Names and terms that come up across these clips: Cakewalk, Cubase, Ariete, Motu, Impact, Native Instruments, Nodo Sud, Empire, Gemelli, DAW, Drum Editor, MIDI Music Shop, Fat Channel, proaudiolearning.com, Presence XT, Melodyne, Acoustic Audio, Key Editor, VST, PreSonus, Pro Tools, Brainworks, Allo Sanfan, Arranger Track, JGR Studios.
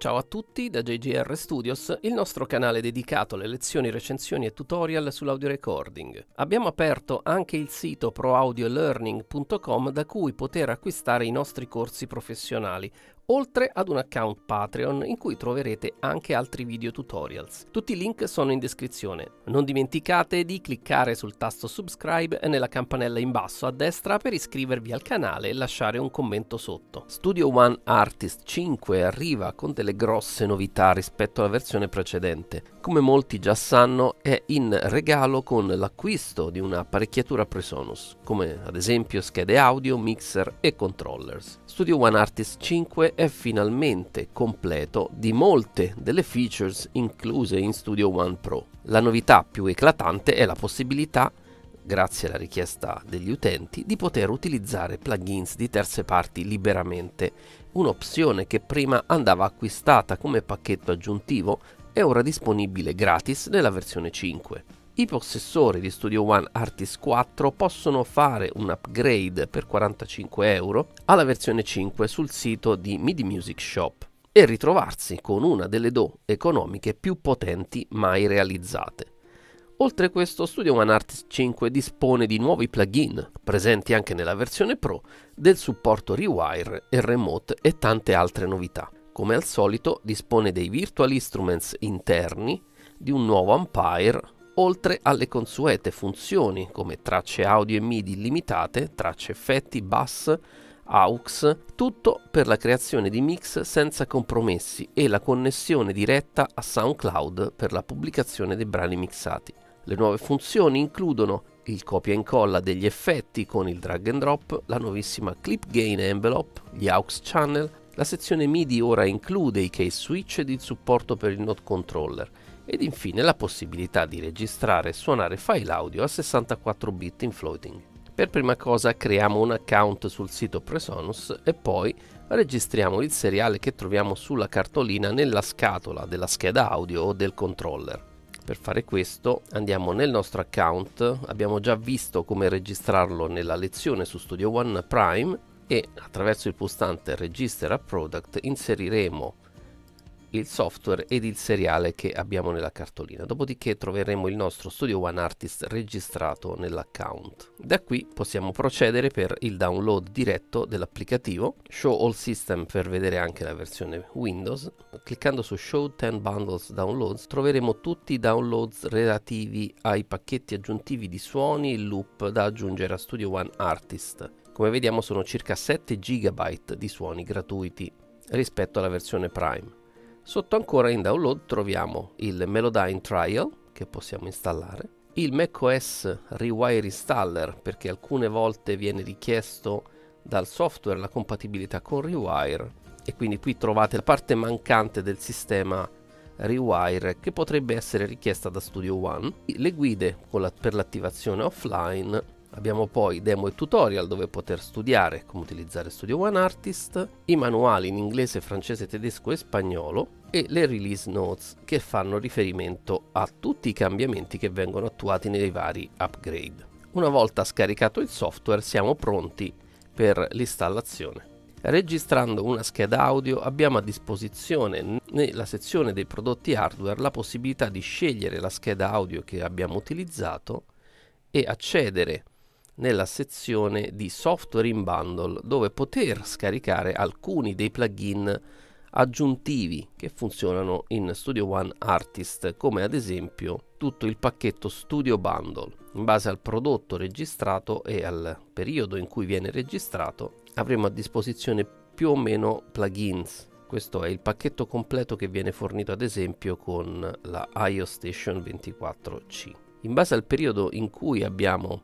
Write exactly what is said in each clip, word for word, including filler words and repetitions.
Ciao a tutti da J G R Studios, il nostro canale dedicato alle lezioni, recensioni e tutorial sull'audio recording. Abbiamo aperto anche il sito pro audio learning punto com da cui poter acquistare i nostri corsi professionali, oltre ad un account Patreon in cui troverete anche altri video tutorials. Tutti i link sono in descrizione. Non dimenticate di cliccare sul tasto subscribe e nella campanella in basso a destra per iscrivervi al canale e lasciare un commento sotto. Studio One Artist cinque arriva con delle grosse novità rispetto alla versione precedente. Come molti già sanno, è in regalo con l'acquisto di un'apparecchiatura PreSonus, come ad esempio schede audio, mixer e controllers. Studio One Artist cinque è finalmente completo di molte delle features incluse in Studio One Pro. La novità più eclatante è la possibilità, grazie alla richiesta degli utenti, di poter utilizzare plugins di terze parti liberamente, un'opzione che prima andava acquistata come pacchetto aggiuntivo e ora disponibile gratis nella versione cinque. I possessori di Studio One Artist quattro possono fare un upgrade per quarantacinque euro alla versione cinque sul sito di MIDI Music Shop e ritrovarsi con una delle D A W economiche più potenti mai realizzate. Oltre questo, Studio One Artist cinque dispone di nuovi plugin, presenti anche nella versione Pro, del supporto Rewire e Remote e tante altre novità. Come al solito dispone dei Virtual Instruments interni, di un nuovo Empire, oltre alle consuete funzioni come tracce audio e MIDI illimitate, tracce effetti, bass, A U X, tutto per la creazione di mix senza compromessi e la connessione diretta a SoundCloud per la pubblicazione dei brani mixati. Le nuove funzioni includono il copia e incolla degli effetti con il drag and drop, la nuovissima clip gain envelope, gli A U X channel, la sezione MIDI ora include i case switch ed il supporto per il node controller ed infine la possibilità di registrare e suonare file audio a sessantaquattro bit in floating. Per prima cosa creiamo un account sul sito PreSonus e poi registriamo il seriale che troviamo sulla cartolina nella scatola della scheda audio o del controller. Per fare questo andiamo nel nostro account, abbiamo già visto come registrarlo nella lezione su Studio One Prime e attraverso il pulsante Register a Product inseriremo il software ed il seriale che abbiamo nella cartolina, dopodiché troveremo il nostro Studio One Artist registrato nell'account. Da qui possiamo procedere per il download diretto dell'applicativo, Show All System per vedere anche la versione Windows. Cliccando su Show dieci Bundles Downloads troveremo tutti i downloads relativi ai pacchetti aggiuntivi di suoni e loop da aggiungere a Studio One Artist. Come vediamo sono circa sette giga di suoni gratuiti rispetto alla versione Prime. Sotto ancora in download troviamo il Melodyne Trial che possiamo installare, il macOS Rewire Installer perché alcune volte viene richiesto dal software la compatibilità con Rewire e quindi qui trovate la parte mancante del sistema Rewire che potrebbe essere richiesta da Studio One, le guide con la, per l'attivazione offline. Abbiamo poi demo e tutorial dove poter studiare come utilizzare Studio One Artist, i manuali in inglese, francese, tedesco e spagnolo e le release notes che fanno riferimento a tutti i cambiamenti che vengono attuati nei vari upgrade. Una volta scaricato il software siamo pronti per l'installazione. Registrando una scheda audio abbiamo a disposizione nella sezione dei prodotti hardware la possibilità di scegliere la scheda audio che abbiamo utilizzato e accedere nella sezione di software in bundle dove poter scaricare alcuni dei plugin aggiuntivi che funzionano in Studio One Artist, come ad esempio tutto il pacchetto Studio Bundle. In base al prodotto registrato e al periodo in cui viene registrato avremo a disposizione più o meno plugins. Questo è il pacchetto completo che viene fornito ad esempio con la iOSTATION ventiquattro C. In base al periodo in cui abbiamo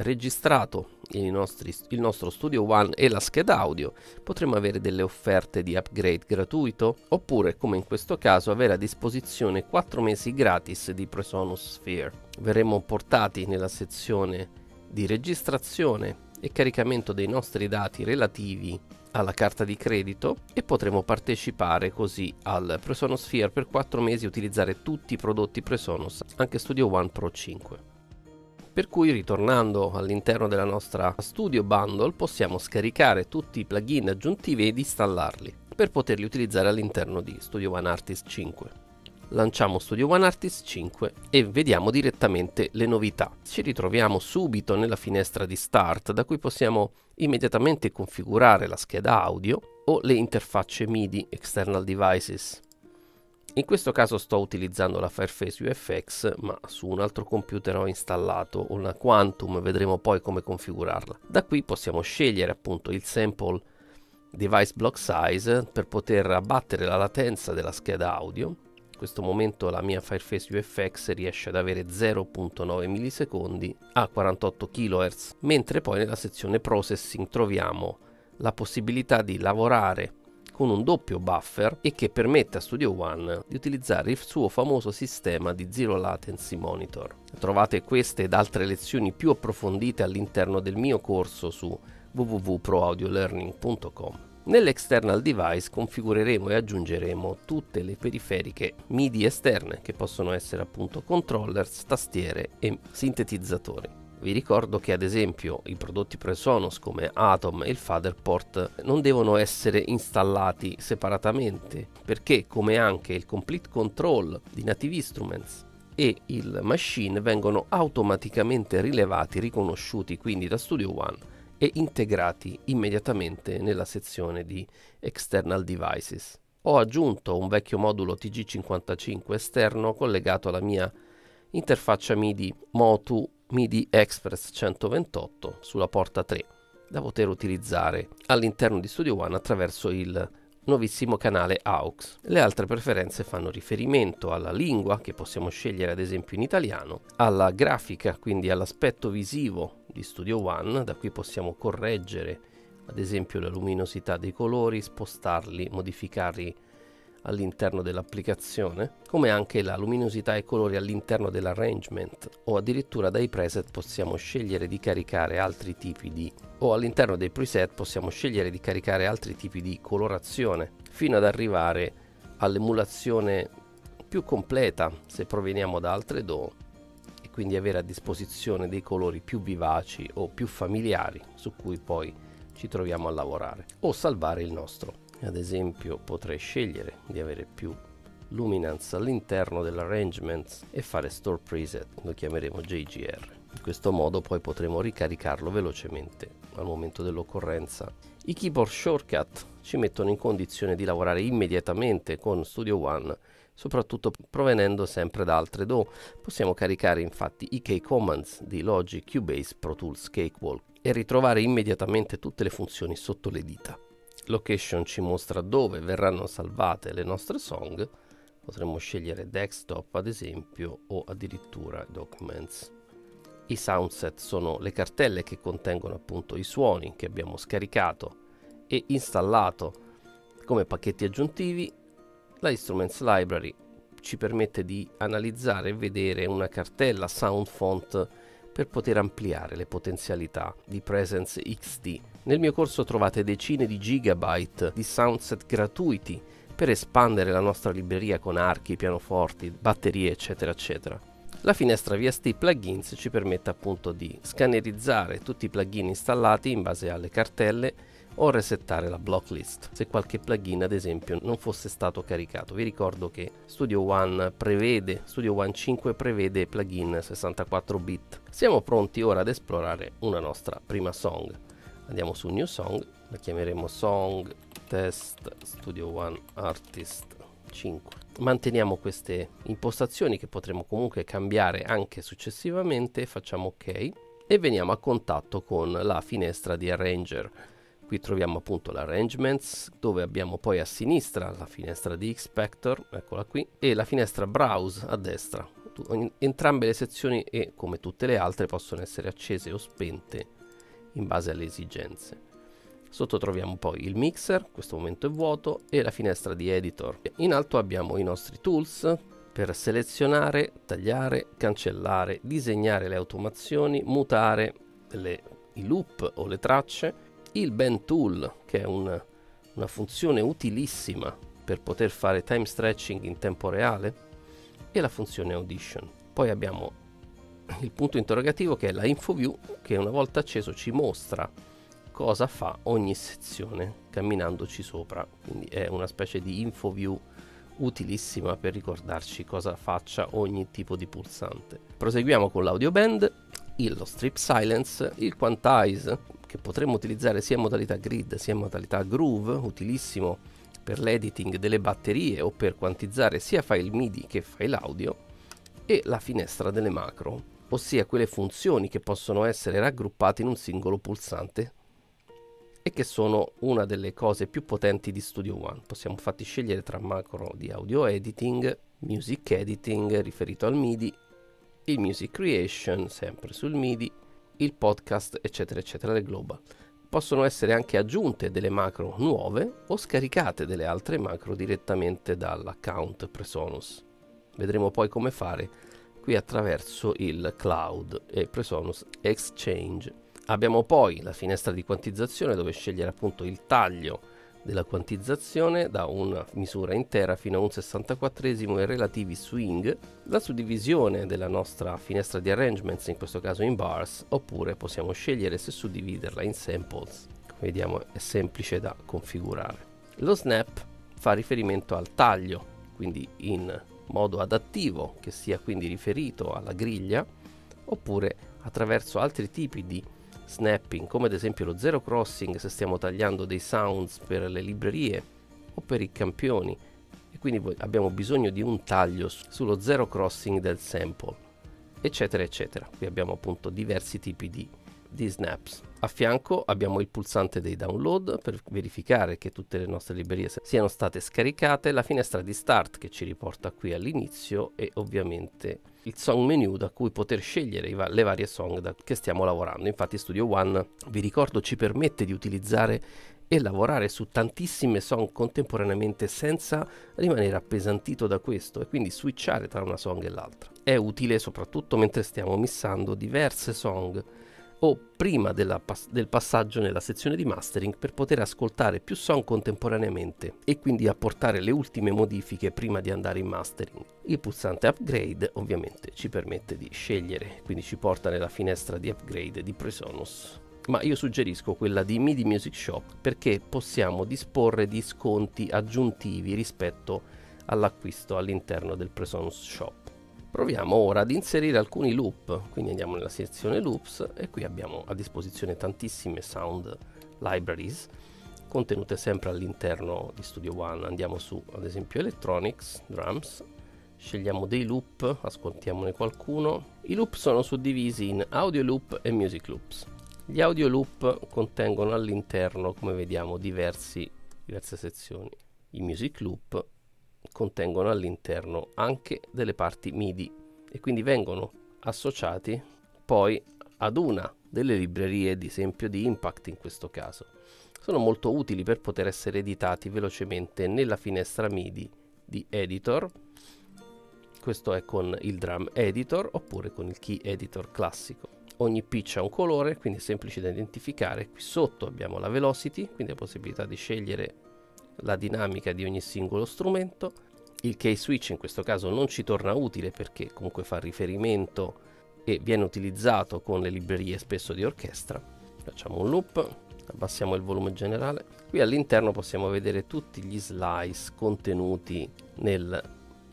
registrato i nostri, il nostro Studio One e la scheda audio potremo avere delle offerte di upgrade gratuito oppure, come in questo caso, avere a disposizione quattro mesi gratis di PreSonus Sphere. Verremo portati nella sezione di registrazione e caricamento dei nostri dati relativi alla carta di credito e potremo partecipare così al PreSonus Sphere per quattro mesi e utilizzare tutti i prodotti PreSonus, anche Studio One Pro cinque. Per cui, ritornando all'interno della nostra Studio Bundle, possiamo scaricare tutti i plugin aggiuntivi ed installarli. per poterli utilizzare all'interno di Studio One Artist cinque. Lanciamo Studio One Artist cinque e vediamo direttamente le novità. Ci ritroviamo subito nella finestra di Start, da cui possiamo immediatamente configurare la scheda audio o le interfacce MIDI External Devices. In questo caso sto utilizzando la Fireface U F X, ma su un altro computer ho installato una Quantum, vedremo poi come configurarla. Da qui possiamo scegliere appunto il sample device block size per poter abbattere la latenza della scheda audio. In questo momento la mia Fireface U F X riesce ad avere zero virgola nove millisecondi a quarantotto kilohertz, mentre poi nella sezione processing troviamo la possibilità di lavorare con un doppio buffer e che permette a Studio One di utilizzare il suo famoso sistema di Zero Latency Monitor. Trovate queste ed altre lezioni più approfondite all'interno del mio corso su w w w punto pro audio learning punto com. Nell'external device configureremo e aggiungeremo tutte le periferiche MIDI esterne, che possono essere appunto controllers, tastiere e sintetizzatori. Vi ricordo che ad esempio i prodotti PreSonus come Atom e il FaderPort non devono essere installati separatamente, perché come anche il Complete Control di Native Instruments e il Machine vengono automaticamente rilevati, riconosciuti quindi da Studio One e integrati immediatamente nella sezione di External Devices. Ho aggiunto un vecchio modulo T G cinquantacinque esterno collegato alla mia interfaccia MIDI Motu MIDI Express centoventotto sulla porta tre, da poter utilizzare all'interno di Studio One attraverso il nuovissimo canale A U X. Le altre preferenze fanno riferimento alla lingua, che possiamo scegliere ad esempio in italiano, alla grafica, quindi all'aspetto visivo di Studio One, da qui possiamo correggere ad esempio la luminosità dei colori, spostarli, modificarli all'interno dell'applicazione, come anche la luminosità e i colori all'interno dell'arrangement, o addirittura dai preset possiamo scegliere di caricare altri tipi di o all'interno dei preset possiamo scegliere di caricare altri tipi di colorazione, fino ad arrivare all'emulazione più completa se proveniamo da altre D A W, e quindi avere a disposizione dei colori più vivaci o più familiari su cui poi ci troviamo a lavorare, o salvare il nostro. Ad esempio potrei scegliere di avere più luminance all'interno dell'arrangements e fare store preset, lo chiameremo J G R. In questo modo poi potremo ricaricarlo velocemente al momento dell'occorrenza. I keyboard shortcut ci mettono in condizione di lavorare immediatamente con Studio One, soprattutto provenendo sempre da altre D A W. Possiamo caricare infatti i key commands di Logic, Cubase, Pro Tools, Cakewalk e ritrovare immediatamente tutte le funzioni sotto le dita. Location ci mostra dove verranno salvate le nostre song, potremmo scegliere desktop ad esempio o addirittura documents. I soundset sono le cartelle che contengono appunto i suoni che abbiamo scaricato e installato come pacchetti aggiuntivi. La Instruments Library ci permette di analizzare e vedere una cartella sound font per poter ampliare le potenzialità di Presence X T. Nel mio corso trovate decine di gigabyte di soundset gratuiti per espandere la nostra libreria con archi, pianoforti, batterie eccetera eccetera. La finestra V S T Plugins ci permette appunto di scannerizzare tutti i plugin installati in base alle cartelle o resettare la blocklist se qualche plugin ad esempio non fosse stato caricato. Vi ricordo che Studio One prevede, Studio One cinque prevede plugin sessantaquattro bit. Siamo pronti ora ad esplorare una nostra prima song. Andiamo su New Song, la chiameremo Song Test Studio One Artist cinque. Manteniamo queste impostazioni che potremo comunque cambiare anche successivamente, facciamo ok e veniamo a contatto con la finestra di Arranger. Qui troviamo appunto l'Arrangements, dove abbiamo poi a sinistra la finestra di X-Factor, eccola qui, e la finestra Browse a destra. Entrambe le sezioni, e come tutte le altre, possono essere accese o spente in base alle esigenze. Sotto troviamo poi il mixer, in questo momento è vuoto, e la finestra di editor. In alto abbiamo i nostri tools per selezionare, tagliare, cancellare, disegnare le automazioni, mutare le, i loop o le tracce, il bend tool che è un, una funzione utilissima per poter fare time stretching in tempo reale, e la funzione audition. Poi abbiamo il punto interrogativo che è la info view, che una volta acceso ci mostra cosa fa ogni sezione camminandoci sopra, quindi è una specie di info view utilissima per ricordarci cosa faccia ogni tipo di pulsante. Proseguiamo con l'audio band, lo strip silence, il quantize, che potremmo utilizzare sia in modalità grid sia in modalità groove, utilissimo per l'editing delle batterie o per quantizzare sia file MIDI che file audio, e la finestra delle macro, ossia quelle funzioni che possono essere raggruppate in un singolo pulsante e che sono una delle cose più potenti di Studio One. Possiamo infatti scegliere tra macro di audio editing, music editing riferito al MIDI, il music creation sempre sul MIDI, il podcast eccetera eccetera del global. Possono essere anche aggiunte delle macro nuove o scaricate delle altre macro direttamente dall'account PreSonus. Vedremo poi come fare qui attraverso il cloud e PreSonus Exchange. Abbiamo poi la finestra di quantizzazione dove scegliere appunto il taglio della quantizzazione da una misura intera fino a un sessantaquattresimo e relativi swing, la suddivisione della nostra finestra di arrangements, in questo caso in bars, oppure possiamo scegliere se suddividerla in samples. Come vediamo è semplice da configurare. Lo snap fa riferimento al taglio, quindi in modo adattivo, che sia quindi riferito alla griglia, oppure attraverso altri tipi di snapping, come ad esempio lo zero crossing se stiamo tagliando dei sounds per le librerie o per i campioni, e quindi abbiamo bisogno di un taglio sullo zero crossing del sample, eccetera eccetera. Qui abbiamo appunto diversi tipi di, di snaps. A fianco abbiamo il pulsante dei download per verificare che tutte le nostre librerie siano state scaricate, la finestra di start che ci riporta qui all'inizio, e ovviamente il song menu da cui poter scegliere va- le varie song da- che stiamo lavorando. Infatti Studio One, vi ricordo, ci permette di utilizzare e lavorare su tantissime song contemporaneamente senza rimanere appesantito da questo, e quindi switchare tra una song e l'altra è utile soprattutto mentre stiamo missando diverse song o prima della pas- del passaggio nella sezione di mastering, per poter ascoltare più song contemporaneamente e quindi apportare le ultime modifiche prima di andare in mastering. Il pulsante upgrade ovviamente ci permette di scegliere, quindi ci porta nella finestra di upgrade di PreSonus, ma io suggerisco quella di MIDI Music Shop perché possiamo disporre di sconti aggiuntivi rispetto all'acquisto all'interno del PreSonus Shop. Proviamo ora ad inserire alcuni loop, quindi andiamo nella sezione loops e qui abbiamo a disposizione tantissime sound libraries contenute sempre all'interno di Studio One. Andiamo su ad esempio electronics, drums, scegliamo dei loop, ascoltiamone qualcuno. I loop sono suddivisi in audio loop e music loops. Gli audio loop contengono all'interno, come vediamo, diversi, diverse sezioni. I music loop contengono all'interno anche delle parti MIDI e quindi vengono associati poi ad una delle librerie, ad esempio di Impact in questo caso. Sono molto utili per poter essere editati velocemente nella finestra MIDI di Editor, questo è con il Drum Editor oppure con il Key Editor classico. Ogni pitch ha un colore, quindi è semplice da identificare. Qui sotto abbiamo la Velocity, quindi la possibilità di scegliere la dinamica di ogni singolo strumento. Il key switch in questo caso non ci torna utile perché comunque fa riferimento e viene utilizzato con le librerie spesso di orchestra. Facciamo un loop, abbassiamo il volume generale. Qui all'interno possiamo vedere tutti gli slice contenuti nel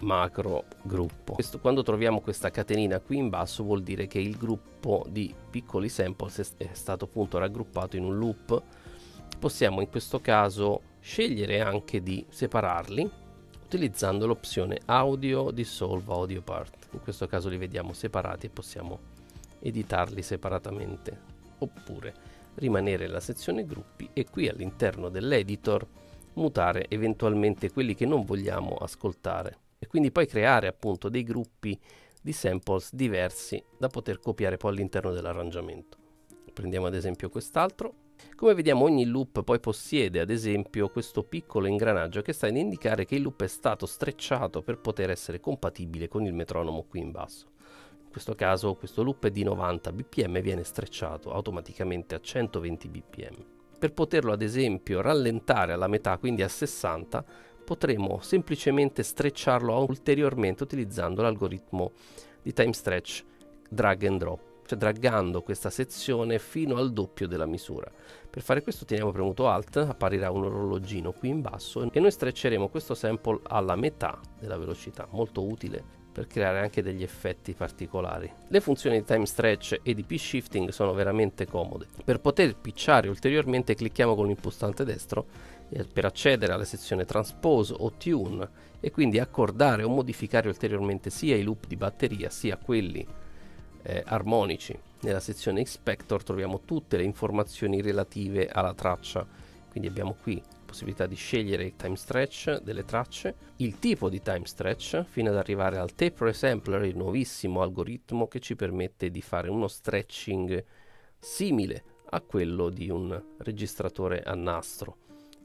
macro gruppo. Questo, quando troviamo questa catenina qui in basso, vuol dire che il gruppo di piccoli samples è stato appunto raggruppato in un loop. Possiamo in questo caso scegliere anche di separarli utilizzando l'opzione Audio Dissolve Audio Part. In questo caso li vediamo separati e possiamo editarli separatamente, oppure rimanere nella sezione gruppi e qui all'interno dell'editor mutare eventualmente quelli che non vogliamo ascoltare e quindi poi creare appunto dei gruppi di samples diversi da poter copiare poi all'interno dell'arrangiamento. Prendiamo ad esempio quest'altro. Come vediamo, ogni loop poi possiede ad esempio questo piccolo ingranaggio che sta ad indicare che il loop è stato strecciato per poter essere compatibile con il metronomo qui in basso. In questo caso questo loop è di novanta B P M e viene strecciato automaticamente a centoventi B P M. Per poterlo ad esempio rallentare alla metà, quindi a sessanta, potremo semplicemente strecciarlo ulteriormente utilizzando l'algoritmo di time stretch drag and drop. draggando questa sezione fino al doppio della misura. Per fare questo teniamo premuto Alt, apparirà un orologino qui in basso e noi strecceremo questo sample alla metà della velocità, molto utile per creare anche degli effetti particolari. Le funzioni di time stretch e di pitch shifting sono veramente comode. Per poter pitchare ulteriormente clicchiamo con l'impostante destro per accedere alla sezione transpose o tune e quindi accordare o modificare ulteriormente sia i loop di batteria sia quelli eh, armonici. Nella sezione X-Pector troviamo tutte le informazioni relative alla traccia, quindi abbiamo qui possibilità di scegliere il time stretch delle tracce, il tipo di time stretch, fino ad arrivare al tape resampler, il nuovissimo algoritmo che ci permette di fare uno stretching simile a quello di un registratore a nastro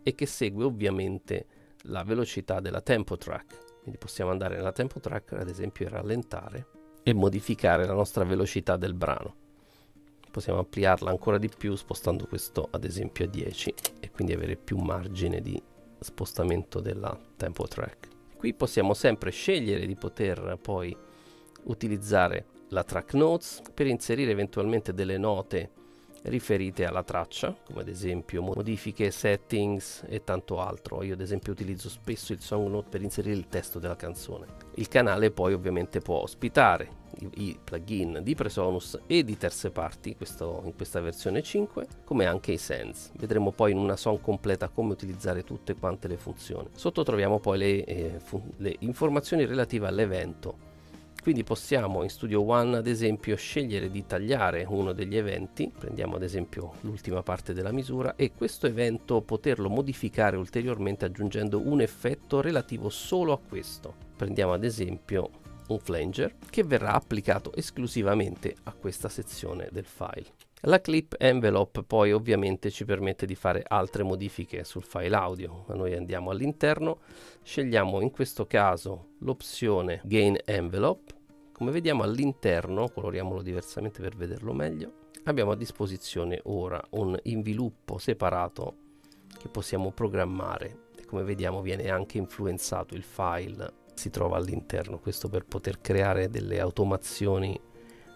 e che segue ovviamente la velocità della tempo track. Quindi possiamo andare nella tempo track, ad esempio, e rallentare e modificare la nostra velocità del brano. Possiamo ampliarla ancora di più spostando questo ad esempio a dieci e quindi avere più margine di spostamento della tempo track. Qui possiamo sempre scegliere di poter poi utilizzare la track notes per inserire eventualmente delle note riferite alla traccia, come ad esempio modifiche, settings e tanto altro. Io ad esempio utilizzo spesso il song note per inserire il testo della canzone. Il canale poi ovviamente può ospitare i, i plugin di PreSonus e di terze parti questo, in questa versione cinque, come anche i sends. Vedremo poi in una song completa come utilizzare tutte quante le funzioni. Sotto troviamo poi le, eh, le informazioni relative all'evento. Quindi possiamo in Studio One ad esempio scegliere di tagliare uno degli eventi, prendiamo ad esempio l'ultima parte della misura, e questo evento poterlo modificare ulteriormente aggiungendo un effetto relativo solo a questo. Prendiamo ad esempio un flanger che verrà applicato esclusivamente a questa sezione del file. La clip envelope poi ovviamente ci permette di fare altre modifiche sul file audio. Noi andiamo all'interno, scegliamo in questo caso l'opzione gain envelope. Come vediamo all'interno, coloriamolo diversamente per vederlo meglio, abbiamo a disposizione ora un inviluppo separato che possiamo programmare e come vediamo viene anche influenzato il file si trova all'interno, questo per poter creare delle automazioni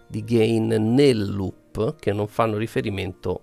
di gain nel loop che non fanno riferimento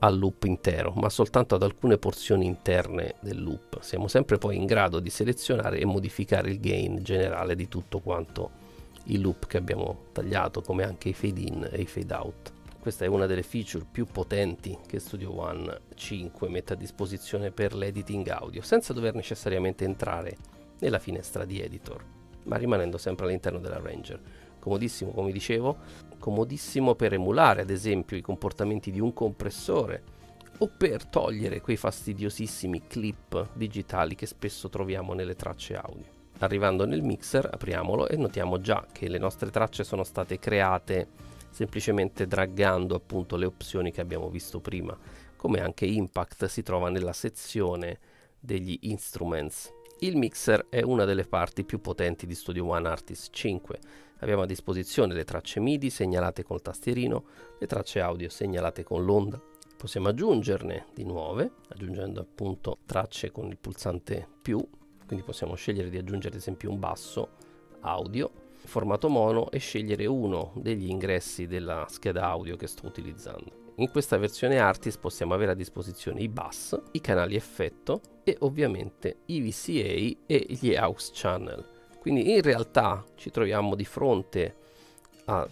al loop intero ma soltanto ad alcune porzioni interne del loop. Siamo sempre poi in grado di selezionare e modificare il gain generale di tutto quanto il loop che abbiamo tagliato, come anche i fade in e i fade out. Questa è una delle feature più potenti che Studio One cinque mette a disposizione per l'editing audio senza dover necessariamente entrare nella finestra di editor ma rimanendo sempre all'interno della Ranger. Comodissimo, come dicevo, comodissimo per emulare ad esempio i comportamenti di un compressore o per togliere quei fastidiosissimi clip digitali che spesso troviamo nelle tracce audio. Arrivando nel mixer, apriamolo e notiamo già che le nostre tracce sono state create semplicemente draggando appunto le opzioni che abbiamo visto prima, come anche Impact si trova nella sezione degli Instruments. Il mixer è una delle parti più potenti di Studio One Artist cinque. Abbiamo a disposizione le tracce MIDI segnalate col tastierino, le tracce audio segnalate con l'onda. Possiamo aggiungerne di nuove, aggiungendo appunto tracce con il pulsante più, quindi possiamo scegliere di aggiungere ad esempio un basso audio, formato mono, e scegliere uno degli ingressi della scheda audio che sto utilizzando. In questa versione Artist possiamo avere a disposizione i bass, i canali effetto e ovviamente i V C A e gli aux channel. Quindi in realtà ci troviamo di fronte ad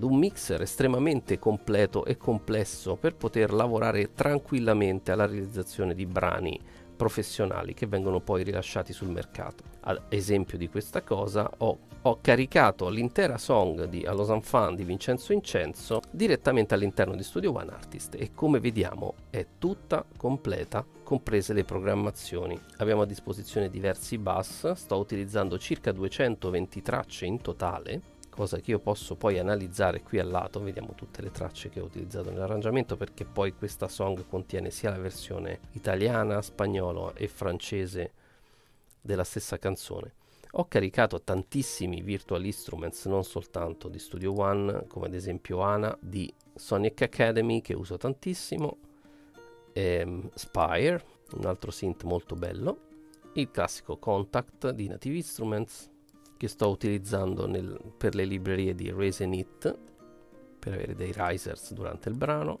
un mixer estremamente completo e complesso per poter lavorare tranquillamente alla realizzazione di brani professionali che vengono poi rilasciati sul mercato. Ad esempio di questa cosa ho, ho caricato l'intera song di Allo Sanfan di Vincenzo Incenso direttamente all'interno di Studio One Artist e come vediamo è tutta completa, comprese le programmazioni. Abbiamo a disposizione diversi bass, sto utilizzando circa duecentoventi tracce in totale, cosa che io posso poi analizzare qui al lato. Vediamo tutte le tracce che ho utilizzato nell'arrangiamento, perché poi questa song contiene sia la versione italiana, spagnola e francese della stessa canzone. Ho caricato tantissimi virtual instruments, non soltanto di Studio One, come ad esempio Ana di Sonic Academy, che uso tantissimo, ehm, Spire, un altro synth molto bello, il classico Contact di Native Instruments che sto utilizzando nel, per le librerie di Raise and It, per avere dei risers durante il brano.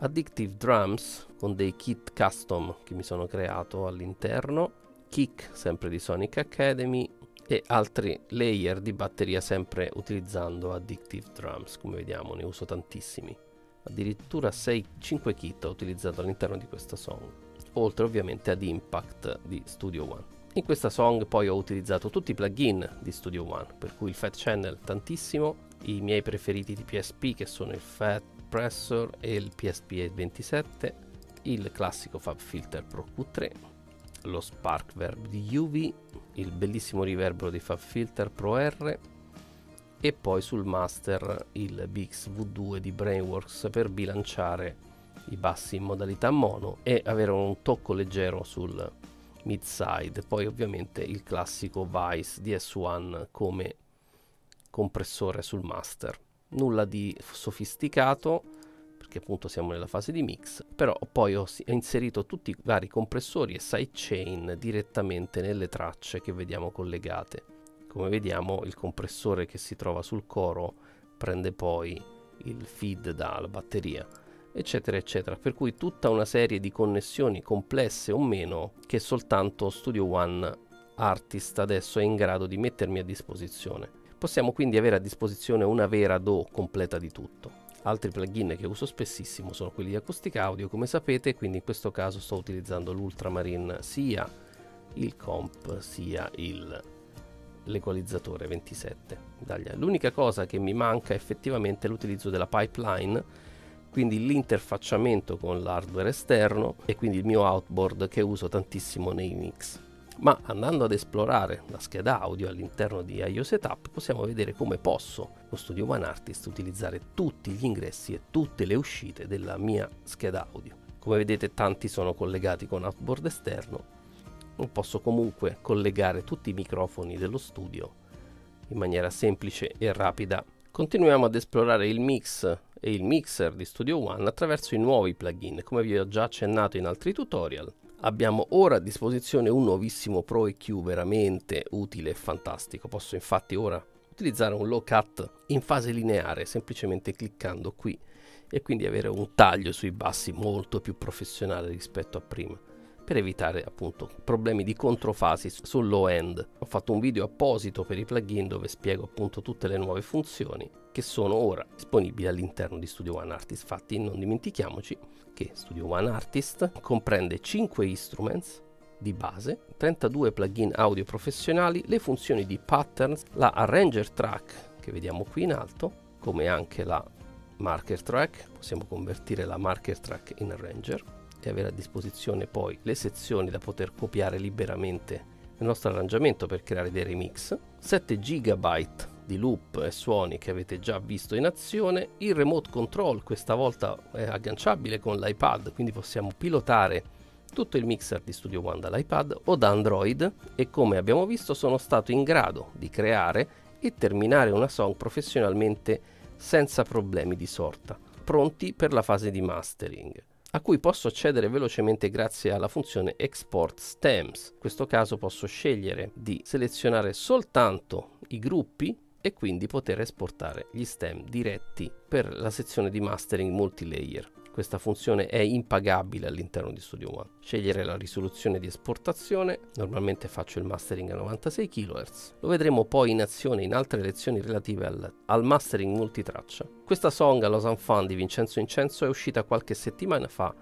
Addictive Drums con dei kit custom che mi sono creato all'interno, kick sempre di Sonic Academy e altri layer di batteria sempre utilizzando Addictive Drums. Come vediamo ne uso tantissimi, addirittura sei cinque kit ho utilizzato all'interno di questa song, oltre ovviamente ad Impact di Studio One. In questa song poi ho utilizzato tutti i plugin di Studio One, per cui il Fat Channel tantissimo, i miei preferiti di P S P che sono il Fat Pressor e il P S P ventisette, il classico Fab Filter Pro Q tre, lo Spark Verb di U V, il bellissimo riverbero di Fab Filter Pro R e poi sul master il Bix V due di Brainworks per bilanciare i bassi in modalità mono e avere un tocco leggero sul mid side. Poi ovviamente il classico Vice di S uno come compressore sul master. Nulla di sofisticato perché appunto siamo nella fase di mix, però poi ho inserito tutti i vari compressori e sidechain direttamente nelle tracce che vediamo collegate. Come vediamo il compressore che si trova sul coro prende poi il feed dalla batteria, eccetera eccetera, per cui tutta una serie di connessioni complesse o meno che soltanto Studio One Artist adesso è in grado di mettermi a disposizione. Possiamo quindi avere a disposizione una vera D A W completa di tutto. Altri plugin che uso spessissimo sono quelli di Acoustic Audio, come sapete, quindi in questo caso sto utilizzando l'Ultramarine, sia il Comp sia il, l'equalizzatore ventisette. L'unica cosa che mi manca effettivamente è l'utilizzo della pipeline, quindi l'interfacciamento con l'hardware esterno e quindi il mio outboard che uso tantissimo nei mix. Ma andando ad esplorare la scheda audio all'interno di I O Setup possiamo vedere come posso con Studio One Artist utilizzare tutti gli ingressi e tutte le uscite della mia scheda audio. Come vedete tanti sono collegati con outboard esterno, posso comunque collegare tutti i microfoni dello studio in maniera semplice e rapida. Continuiamo ad esplorare il mix e il mixer di Studio One attraverso i nuovi plugin. Come vi ho già accennato in altri tutorial, abbiamo ora a disposizione un nuovissimo Pro E Q veramente utile e fantastico. Posso infatti ora utilizzare un low cut in fase lineare semplicemente cliccando qui e quindi avere un taglio sui bassi molto più professionale rispetto a prima, per evitare appunto problemi di controfasi sul low end. Ho fatto un video apposito per i plugin dove spiego appunto tutte le nuove funzioni che sono ora disponibili all'interno di Studio One Artist. Infatti non dimentichiamoci che Studio One Artist comprende cinque instruments di base, trentadue plugin audio professionali, le funzioni di patterns, la arranger track che vediamo qui in alto, come anche la marker track. Possiamo convertire la marker track in arranger e avere a disposizione poi le sezioni da poter copiare liberamente nel nostro arrangiamento per creare dei remix, sette giga di loop e suoni che avete già visto in azione, il remote control questa volta è agganciabile con l'iPad, quindi possiamo pilotare tutto il mixer di Studio One dall'iPad o da Android e come abbiamo visto sono stato in grado di creare e terminare una song professionalmente senza problemi di sorta, pronti per la fase di mastering, a cui posso accedere velocemente grazie alla funzione Export Stems. In questo caso posso scegliere di selezionare soltanto i gruppi e quindi poter esportare gli stem diretti per la sezione di mastering multilayer. Questa funzione è impagabile all'interno di Studio One. Scegliere la risoluzione di esportazione, normalmente faccio il mastering a novantasei kilohertz, lo vedremo poi in azione in altre lezioni relative al, al mastering multitraccia. Questa song Allo Sanfan di Vincenzo Incenso è uscita qualche settimana fa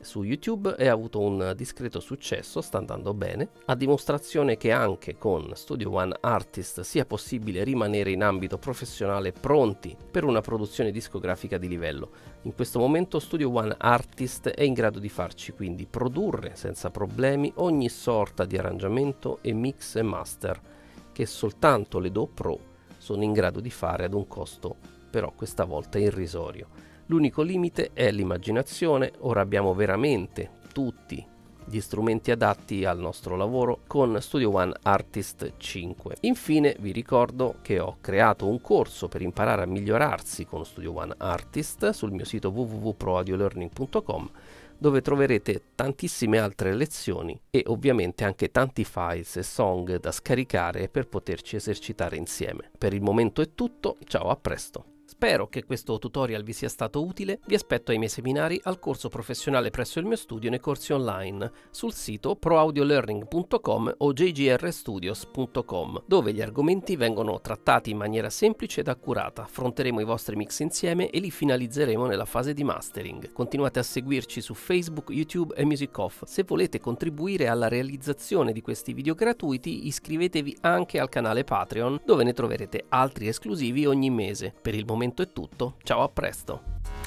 su YouTube e ha avuto un discreto successo, sta andando bene, a dimostrazione che anche con Studio One Artist sia possibile rimanere in ambito professionale pronti per una produzione discografica di livello. In questo momento Studio One Artist è in grado di farci quindi produrre senza problemi ogni sorta di arrangiamento e mix e master che soltanto le D A W Pro sono in grado di fare ad un costo però questa volta irrisorio. L'unico limite è l'immaginazione. Ora abbiamo veramente tutti gli strumenti adatti al nostro lavoro con Studio One Artist cinque. Infine vi ricordo che ho creato un corso per imparare a migliorarsi con Studio One Artist sul mio sito w w w punto pro audio learning punto com, dove troverete tantissime altre lezioni e ovviamente anche tanti files e song da scaricare per poterci esercitare insieme. Per il momento è tutto, ciao, a presto! Spero che questo tutorial vi sia stato utile, vi aspetto ai miei seminari, al corso professionale presso il mio studio e nei corsi online, sul sito pro audio learning punto com o j g r studios punto com, dove gli argomenti vengono trattati in maniera semplice ed accurata, affronteremo i vostri mix insieme e li finalizzeremo nella fase di mastering. Continuate a seguirci su Facebook, YouTube e Music Off. Se volete contribuire alla realizzazione di questi video gratuiti, iscrivetevi anche al canale Patreon, dove ne troverete altri esclusivi ogni mese. Per il momento è tutto, ciao, a presto!